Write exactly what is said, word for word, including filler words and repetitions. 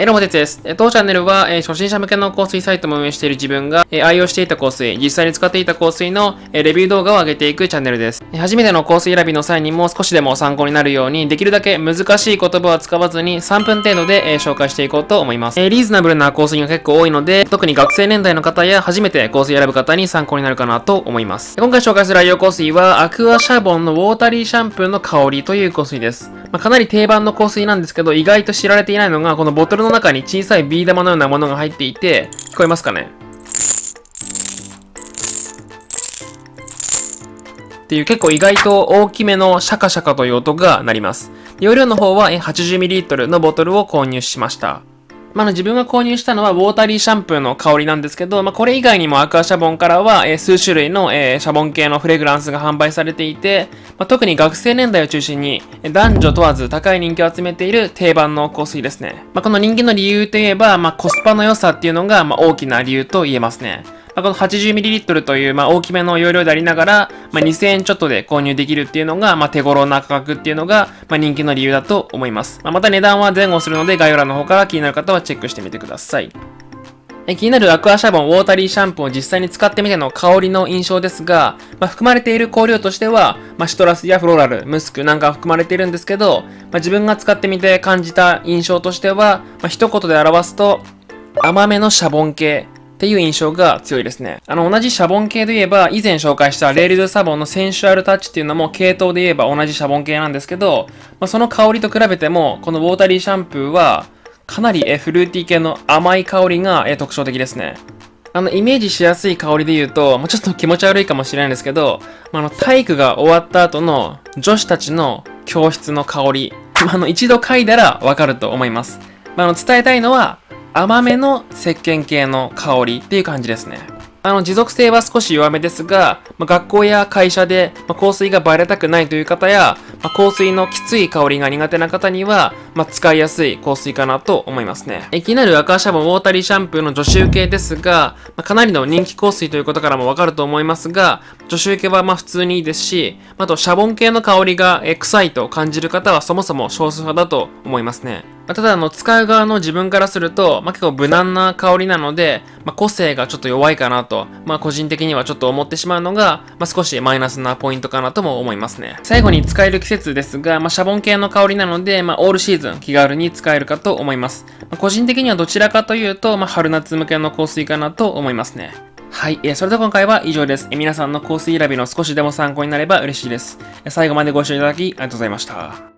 えー、どうも、てつです。えー、当チャンネルは、えー、初心者向けの香水サイトも運営している自分が、えー、愛用していた香水、実際に使っていた香水の、えー、レビュー動画を上げていくチャンネルです。えー、初めての香水選びの際にも少しでも参考になるように、できるだけ難しい言葉は使わずにさんぷん程度で、えー、紹介していこうと思います。えー、リーズナブルな香水が結構多いので、特に学生年代の方や初めて香水選ぶ方に参香になるかなと思います。今回紹介する愛用香水はアクアシャボンのウォータリーシャンプーの香りという香水です。まあ、かなり定番の香水なんですけど、意外と知られていないのがこのボトルの中に小さいビー玉のようなものが入っていて、聞こえますかねっていう、結構意外と大きめのシャカシャカという音が鳴ります。容量の方は はちじゅうミリリットル のボトルを購入しました。まあ、自分が購入したのはウォータリーシャンプーの香りなんですけど、まあ、これ以外にもアクアシャボンからは、えー、数種類の、えー、シャボン系のフレグランスが販売されていて、まあ、特に学生年代を中心に男女問わず高い人気を集めている定番の香水ですね。まあ、この人気の理由といえば、まあ、コスパの良さっていうのが、まあ、大きな理由と言えますね。まあ、この はちじゅうミリリットル という、まあ、大きめの容量でありながら、まあ、にせんえんちょっとで購入できるっていうのが、まあ、手頃な価格っていうのが、まあ、人気の理由だと思います。まあ、また値段は前後するので、概要欄の方から気になる方はチェックしてみてください。え気になるアクアシャボンウォータリーシャンプーを実際に使ってみての香りの印象ですが、まあ、含まれている香料としては、まあ、シトラスやフローラル、ムスクなんか含まれているんですけど、まあ、自分が使ってみて感じた印象としては、まあ、一言で表すと、甘めのシャボン系。っていう印象が強いですね。あの、同じシャボン系で言えば、以前紹介したレールドゥサボンのセンシュアルタッチっていうのも系統で言えば同じシャボン系なんですけど、まあ、その香りと比べても、このウォータリーシャンプーは、かなりフルーティー系の甘い香りが特徴的ですね。あの、イメージしやすい香りで言うと、まあ、ちょっと気持ち悪いかもしれないんですけど、まあ、あの、体育が終わった後の女子たちの教室の香り、まあ、あの、一度嗅いだらわかると思います。まあ、あの、伝えたいのは、甘めの石鹸系の香りっていう感じですね。あの、持続性は少し弱めですが、まあ、学校や会社で、まあ、香水がバレたくないという方や、まあ、香水のきつい香りが苦手な方には、まあ、使いやすい香水かなと思いますね。え気になるアクアシャボンウォータリーシャンプーの女子受けですが、まあ、かなりの人気香水ということからもわかると思いますが、女子受けはまあ普通にいいですし、あとシャボン系の香りがえ臭いと感じる方はそもそも少数派だと思いますね。ただ、あの、使う側の自分からすると、まあ、結構無難な香りなので、まあ、個性がちょっと弱いかなと、まあ、個人的にはちょっと思ってしまうのが、まあ、少しマイナスなポイントかなとも思いますね。最後に使える季節ですが、まあ、シャボン系の香りなので、まあ、オールシーズン気軽に使えるかと思います。まあ、個人的にはどちらかというと、まあ、春夏向けの香水かなと思いますね。はい。えー、それでは今回は以上です。えー、皆さんの香水選びの少しでも参考になれば嬉しいです。えー、最後までご視聴いただきありがとうございました。